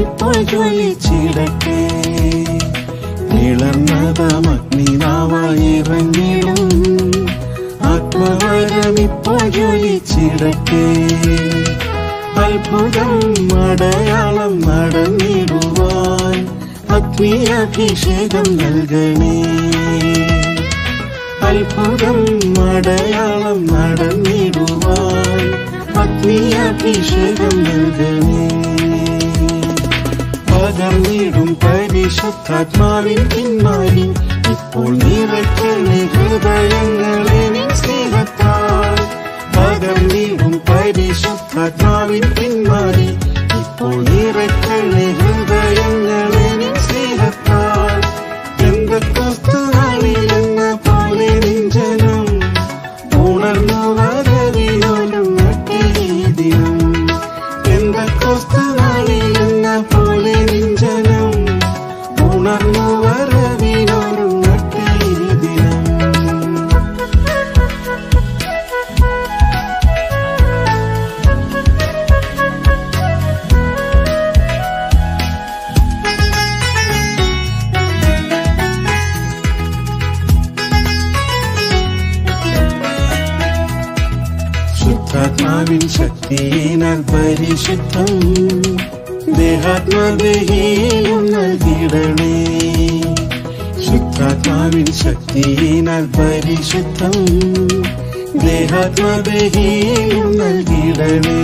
ഇപ്പോൾ ജ്വലിച്ചിടട്ടെ നിളർന്നതാം അഗ്നിനാവായി ഇറങ്ങിടും ആത്മവരം ഇപ്പോൾ ജ്വലിച്ചിടട്ടെ. അത്ഭുതം അടയാളം നടന്നിടുവാൻ അഗ്നിയഭിഷേകം നൽകണേ. അത്ഭുതം അടയാളം നടന്നിടുവാൻ അഗ്നിയഭിഷേകം നൽകണേ. പകർന്നിടും പരിശുദ്ധാത്മാവിൻ പിന്മാരി ഇപ്പോൾ നിറയ്ക്കണേ ഹൃദയങ്ങളെ നിൻ സ്നേഹത്താൽ. പകർന്നിടും പരിശുദ്ധാത്മാവിൻ പിന്മാരി ഇപ്പോൾ നിറയ്ക്കണേ ഹൃദയങ്ങളെ നിൻ സ്നേഹത്താൽ. എന്തൊക്കെ നാളിലെന്ന പോലെ നിൻ ജനം ഉണർന്നു വരവിനോലും നട്ടേ ദിനം. എന്തൊക്കെ നാളിലെന്ന പോലെ. ശക്തിയിനാൽ പരിശുദ്ധം ദേഹാത്മാദേഹിയിലും നൽകിടണേ. ശുദ്ധാത്മാവിൻ ശക്തിയിനാൽ പരിശുദ്ധം ദേഹാത്മാദേഹിയിലും നൽകിടണേ.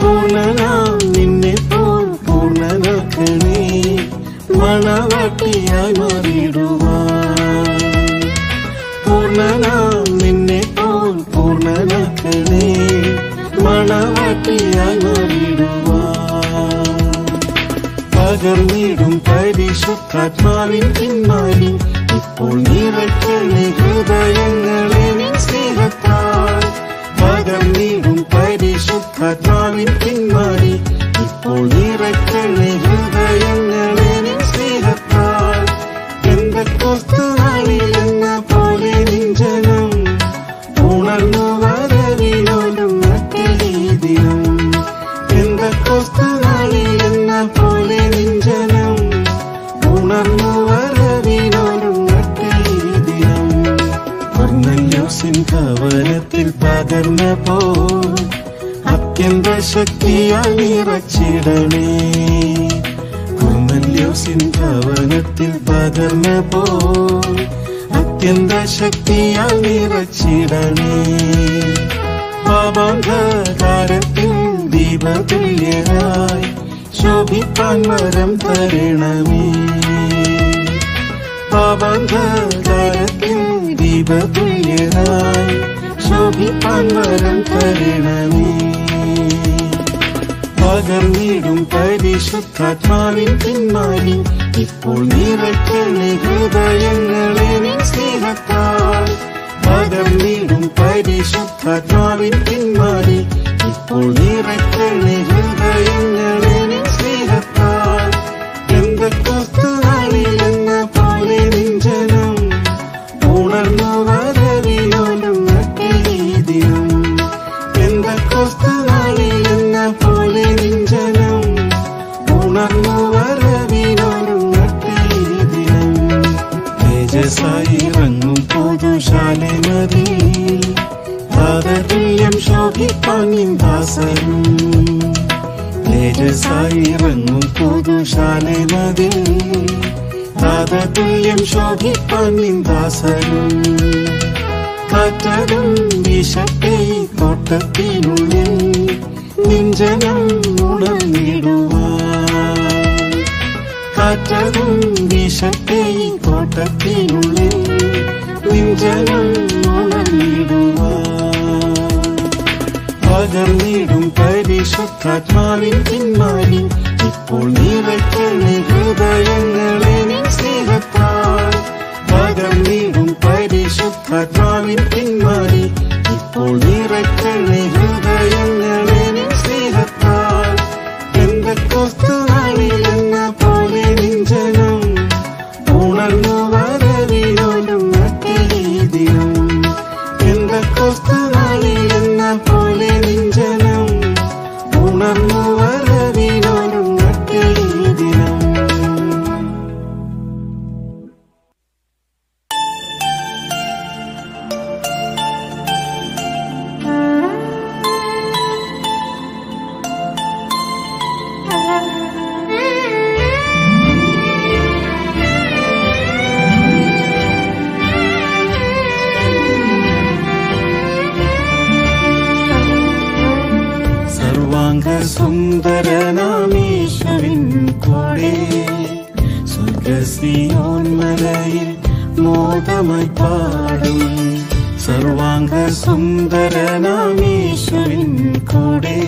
പൂർണ്ണനാം നിന്നെ പോൽ പൂർണ്ണനാക്കണേ, മണവാട്ടിയായി മാറിടുവാൻ. പൂർണ്ണനാം നിന്നെ പോൽ പൂർണ്ണനാക്കണേ, മണവാട്ടിയായി മാറിടുവാൻ. പകർന്നിടും പരിശുദ്ധാത്മാവിൻ കിന്മാരി ഇപ്പോൾ നിറയ്ക്കണേ ഹൃദയങ്ങളെ നിൻ സ്നേഹത്താൽ. പകർന്നിടും പരിശുദ്ധാത്മാവിൻ കിന്മാരി ഇപ്പോൾ നിറയ്ക്കണേ ഹൃദയങ്ങളെ നിൻ സ്നേഹത്താൽ. പെന്തക്കോസ്തുനാളിൽ എന്ന പോലെ നിൻ ജനം ഉണർന്നു വരവിനോടും മറ്റേ ദിനം. പെന്തക്കോസ്തുനാളിൽ എന്ന പോലെ നിൻ ജനം ഉണർന്നു വരവിനോടും മറ്റേ ദിനം. കൊർന്നല്യോസിൻ കവനത്തിൽ പകർന്നപ്പോൾ അത്യന്ത ശക്തിയാൽ നിറച്ചിടണേ. കൊർന്നല്യോസിൻ ഭവനത്തിൽ പകർന്നപ്പോൾ അത്യന്ത ശക്തിയാൽ നിറച്ചിടണേ. പാപാന്ധകാരത്തിൽ ദീപതുല്യരായി ശോഭിപ്പാൻ വരം തരണമേ. പാപാന്ധകാരത്തിൽ ദീപതുല്യരായി ശോഭിപ്പാൻ വരം തരണമേ. പകർന്നിടും പരിശുദ്ധാത്മാവിൻ പിന്മാരി ഇപ്പോൾ നിറയ്ക്കണേ ഹൃദയങ്ങളെ നിൻ സ്നേഹത്താൽ. പകർന്നിടും പരിശുദ്ധാത്മാവിൻ പിന്മാരി ഇപ്പോൾ നിറയ്ക്കണേ ഹൃദയങ്ങളെ നിൻ സ്നേഹത്താൽ. പെന്തക്കോസ്തുനാളിൽ എന്ന പോലെ നിൻ ജനം ഉണർന്നു വരവിനോടും മറ്റേ ദിനം. പെന്തക്കോസ്തുനാളിൽ എന്ന പോലെ നിൻ ജനം ഉണർന്നു വരവിനോടും മറ്റേ ദിനം. തേജസായി ഇറങ്ങും പുതുശാലമതി താതതുല്യം ശോഭിപ്പാൻ നിൻ ദാസനും. തേജസായി ഇറങ്ങും പുതുശാലമതി താതതുല്യം ശോഭിപ്പാൻ നിൻ ദാസനും. കാറ്റതും വിശപ്പേ തോട്ടത്തിനുള്ളിൽ നിഞ്ചനം ഉണർന്നിടുവാൻ. കാറ്റതും വിശപ്പേ തോട്ടത്തിനുള്ളിൽ നിഞ്ചനം ഉണർന്നിടുവാൻ. പകർന്നിടും പരിശുദ്ധാത്മാവിൻ പിന്മാരി ഇപ്പോൾ നിറയ്ക്കണേ ഹൃദയങ്ങളെ നിൻ സ്നേഹത്താൽ. പകർന്നിടും പരിശുദ്ധാത്മാവിൻ പിന്മാരി ഇപ്പോൾ നിറയ്ക്കണേ ഹൃദയങ്ങളെ നിൻ സ്നേഹത്താൽ. പെന്തക്കോസ്തുനാളിൽ എന്ന പോലെ നിൻ ജനം ഉണർന്നു വരവിനോടും മറ്റേ ദിനം. പെന്തക്കോസ്തുനാളിൽ എന്ന പോലെ നിൻ ജനം ഉണർന്നു വരവിനോടും മറ്റേ ദിനം. സുന്ദരനാമീശ്വരൻ കൂടെ സ്വർഗസിയോന്മലയിൽ മോദമായി പാടും. സർവാംഗ സുന്ദരനാമീശ്വരൻ കൂടെ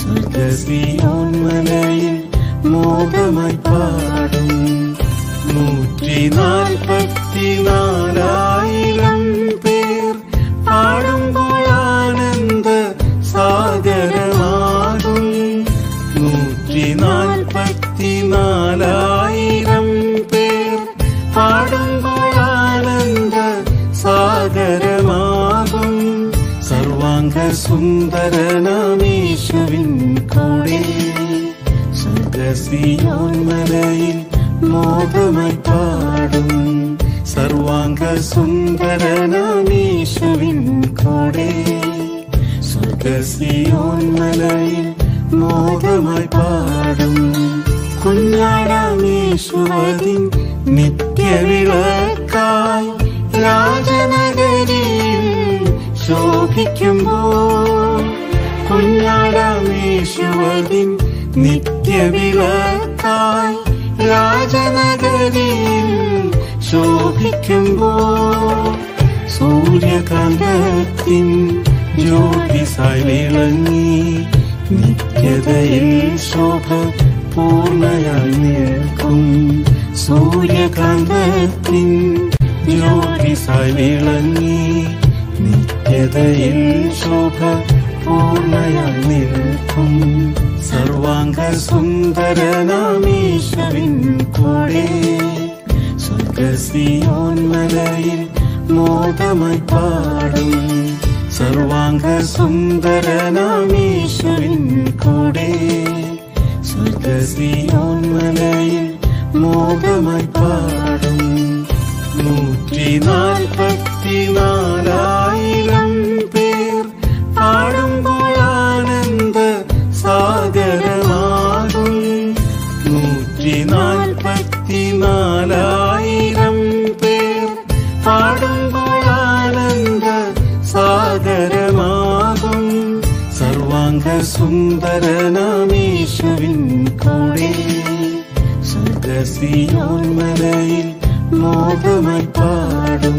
സ്വർഗസിയോന്മലയിൽ മോദമായി പാടും. 144,000 പേർ പാടുമ്പോൾ ആനന്ദ സാഗരമാകും. 144,000 പേർ പാടുമ്പോൾ ആനന്ദ സാഗരമാകും. സർവാംഗ സുന്ദരനാമീശുവിൻ കൂടെ സ്വർഗസിയോന്മലയിൽ മോദമായി പാടും. സർവാംഗ സുന്ദരനാമീശുവിൻ കൂടെ சியோன் மலையில் மோகமாய் பாடும் குஞ்ஞாடாமேஸ்வரின் நித்திய விளக்காய் ராஜநகரில் சோபிக்கும்போல் குஞ்ஞாடாமேஸ்வரின் நித்திய விளக்காய் ராஜநகரில் சோபிக்கும்போல் சூரியகாந்தத்தின் ജ്യോതിസായി വിളങ്ങി നിത്യതയിൽ ശോഭ പൂർണ്ണയായി നിൽക്കും സൂര്യകാന്തത്തിൻ ജ്യോതിസായി വിളങ്ങി നിത്യതയിൽ ശോഭ പൂർണ്ണയായി നിൽക്കും സർവാംഗ സുന്ദരനാമീശ്വരൻ കൂടെ സ്വർഗസിയോൻ മലയിൽ മോദമായി പാടും സർവാംഗ സുന്ദരനാമീശ്വരൻ കൂടെ സ്വർഗസിയോൻ മലയിൽ മോദമായി പാടും 144,000 പേർ പാടുമ്പോൾ ആനന്ദ സാഗരമാകും 144,000 പേർ പാടുമ്പോൾ ആനന്ദ സാഗരമാകും സർവാംഗ സുന്ദരനാമീശ്വരൻ കൂടെ സ്വർഗസിയോൻ മലയിൽ മോദമായി പാടും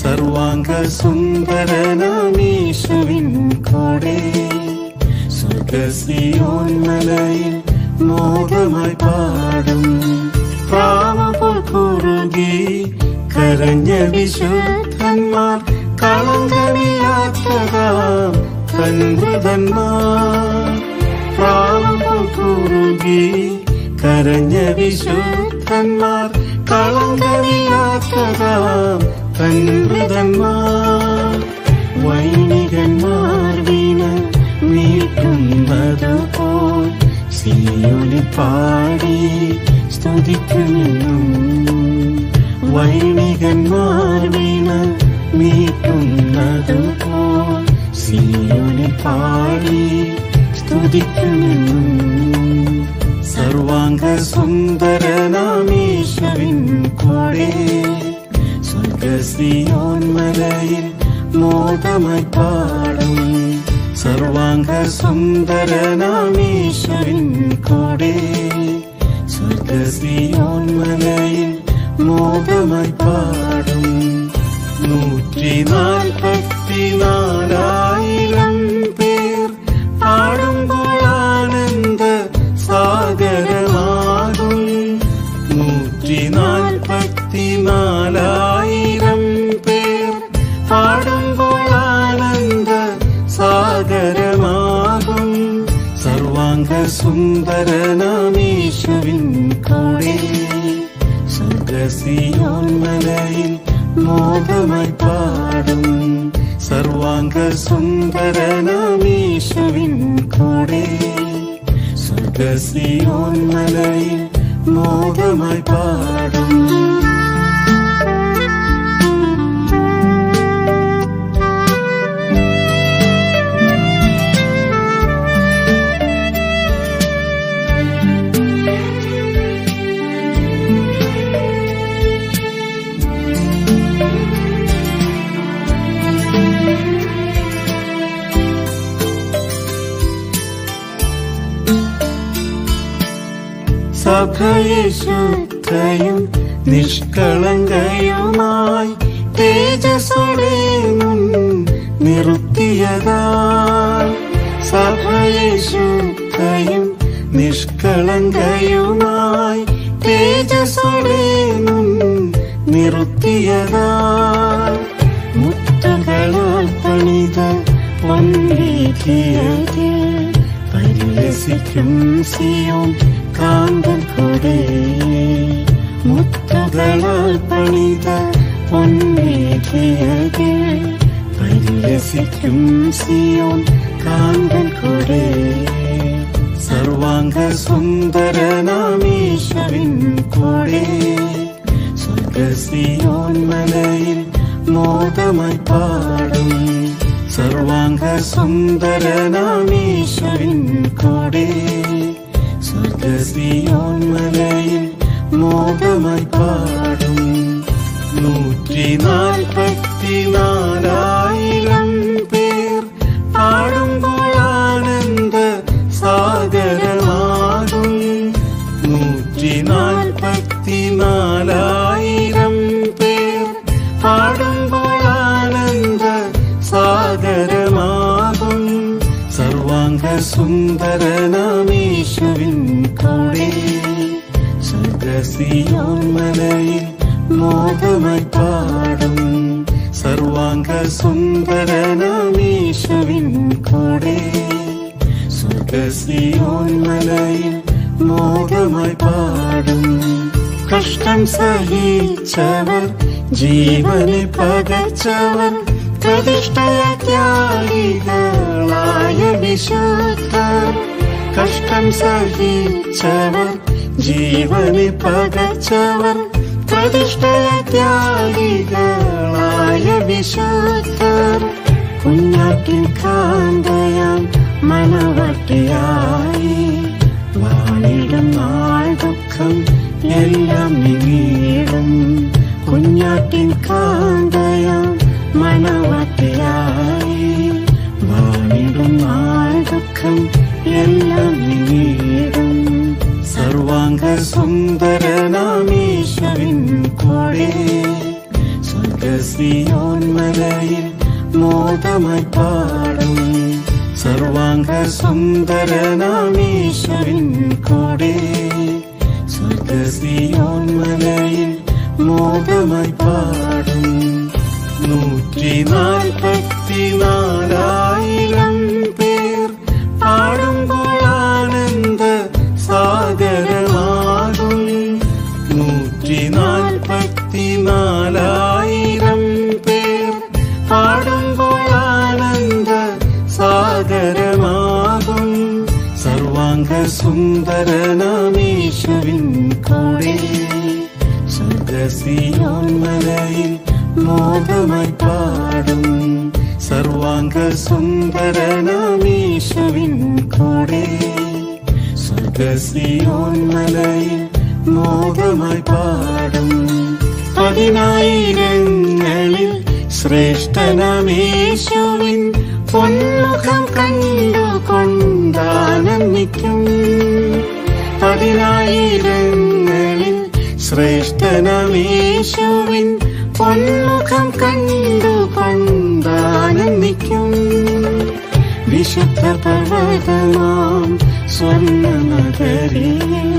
സർവാംഗ സുന്ദരനാമീശ്വരൻ കൂടെ സ്വർഗസിയോൻ മലയിൽ മോദമായി പാടും പ്രാവപോൽ കുറുകി കരഞ്ഞ വിശുദ്ധന്മാർ കളങ്കമില്ലാത്തതാം കന്മൃതന്മാർ പ്രാവപോൽ കുറുകി കരഞ്ഞ വിശുദ്ധന്മാർ കളങ്കമില്ലാത്തതാം കന്മൃതന്മാർ വൈണികന്മാർ വീണ നീട്ടുന്നത് പോൽ സിയോനിൽ പാടി സ്തുതിക്കുമെന്നും വൈണികന്മാർ വീണ നീട്ടുന്നത് പോൽ സിയോനിൽ പാടി സ്തുതിക്കുമെന്നും സർവാംഗ സുന്ദരനാമീശ്വരൻ കൂടെ സ്വർഗസിയോൻ മലയിൽ മോദമായി പാടും സർവാംഗ സുന്ദരനാമീശ്വരൻ കൂടെ സ്വർഗസിയോൻ മലയിൽ മോദമായി പാടും 144,000 പേർ പാടുമ്പോൾ ആനന്ദ സാഗരമാകും 144,000 പേർ പാടുമ്പോൾ ആനന്ദ സാഗരമാകും സർവാംഗ സുന്ദരനാമീശ്വരൻ കൂടെ സ്വർഗസിയോൻ മലയിൽ മോദമായി പാടും സർവാംഗ സുന്ദരനാമീശ്വരൻ കൂടെ സ്വർഗസിയോൻ മലയിൽ മോദമായി പാടും സഭയെ ശുദ്ധയും നിഷ്കളങ്കയുമായി തേജസ്സോടെ നിർത്തിയതാ സഭയെ ശുദ്ധയും നിഷ്കളങ്കയുമായി തേജസ്സോടെ നിർത്തിയതാ മുത്തുകളാൽ പണിത പൊൻവീഥിയതേ പരിലസിക്കും സിയോൻ കാന്തൻ കൊടേ മുത്തുകളാൽ പണിത പൊൻവീഥിയതേ പരിലസിക്കും സിയോൻ കാന്തൻ കൊടേ സർവാംഗ സുന്ദരനാമീശ്വരൻ കൂടെ സ്വർഗസിയോൻ മലയിൽ മോദമായി പാടും സർവാംഗ സുന്ദരനാമീശ്വരൻ കൂടെ സ്വർഗസിയോന്മലയിൽ മോഹമായി പാടും 144,000 പേർ പാടുമ്പോൾ ആനന്ദ സാഗരമാകും. 144,000 പേർ പാടുമ്പോൾ ആനന്ദ സാഗരമാകും. സർവാംഗ സുന്ദരനാമീശുവിൻ കൂടെ സ്വർഗസിയോന്മലയിൽ മോഹമായി പാടും. സർവാംഗ സുന്ദരനാമീശുവിൻ കൂടെ സ്വർഗസിയോന്മലയിൽ മോഹമായി പാടും. കഷ്ടം സഹിച്ചവർ, ജീവനെ പകച്ചവർ, പ്രതിഷ്ഠയായ ത്യാഗികളായ വിശുദ്ധർ. കഷ്ടം സഹിച്ചവർ, ജീവനെ പകച്ചവർ, പ്രതിഷ്ഠയായ ത്യാഗികളായ വിശുദ്ധർ. കുഞ്ഞാട്ടിൻ കാന്തയാം മനവട്ടിയായി വാണിടും നാൾ ദുഃഖം എല്ലാം നീങ്ങിടും. കുഞ്ഞാട്ടിൻ കാന്തയാം മനവട്ടിയായി വാണിടും നാൾ ദുഃഖം എല്ലാം നീങ്ങിടും. സർവാംഗ സുന്ദരനാമീശുവിൻ കൂടെ സ്വർഗസിയോന്മലയിൽ മോഹമായി പാടും. സർവാംഗ സുന്ദരനാമീശുവിൻ കൂടെ സ്വർഗസിയോന്മലയിൽ മോഹമായി പാടും. 144,000 പേർ പാടുമ്പോൾ ആനന്ദ സാഗരമാകും. 144,000 പേർ പാടുമ്പോൾ ആനന്ദ സാഗരമാകും. സർവാംഗ സുന്ദരനാമീശുവിൻ കൂടെ സ്വർഗസിയോന്മലയിൽ മോഹമായി പാടും. സർവാംഗ സുന്ദരനാമീശുവിൻ കൂടെ സ്വർഗസിയോന്മലയിൽ മോഹമായി പാടും. 10,000ങ്ങളിൽ ശ്രേഷ്ഠനാമീശുവിൻ പൊന്മുഖം കണ്ടുകൊണ്ടാനന്ദിക്കും. 10,000ങ്ങളിൽ ശ്രേഷ്ഠനാമീശുവിൻ പൊന്മുഖം കണ്ടുകൊണ്ടാനന്ദിക്കും. വിശുദ്ധ പർവ്വതമാം സ്വർണ്ണനഗരിയിൽ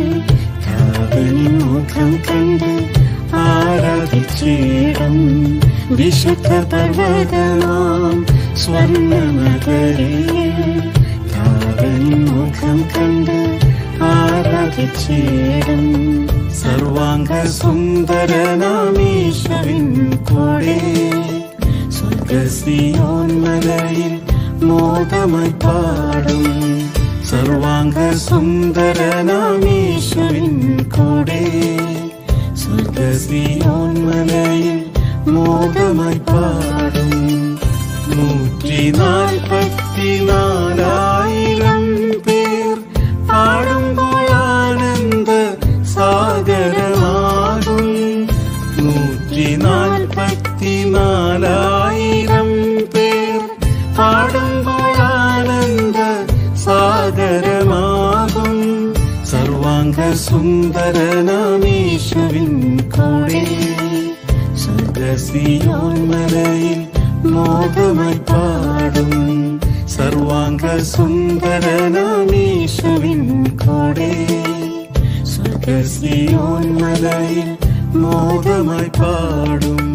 കാവലിൻ മുഖം കണ്ട് ആരാധിച്ചിടും. വിശുദ്ധ പർവ്വതമാം സ്വർണ്ണനഗരിയിൽ കാവലിൻ മുഖം കണ്ട് ആരാധിച്ചിടും. സർവാംഗ സുന്ദരനാമീശുവിൻ കൂടെ സ്വർഗസിയോന്മലയിൽ മോഹമായി പാടും. സർവാംഗ സുന്ദരനാമീശുവിൻ കൂടെ സ്വർഗസിയോന്മലയിൽ മോഹമായി പാടും. 144,000 പേർ പാടുമ്പോൾ ആനന്ദ സാഗരമാകും. 144,000 പേർ പാടുമ്പോൾ ആനന്ദ സാഗരമാകും. സർവാംഗ സുന്ദരനാമീശുവിൻ കൂടെ സ്വർഗസിയോന്മലയിൽ മോഹമായി പാടും. സർവാംഗ സുന്ദരനാമീശുവിൻ കൂടെ സ്വർഗസിയോന്മലയിൽ മോഹമായി പാടും.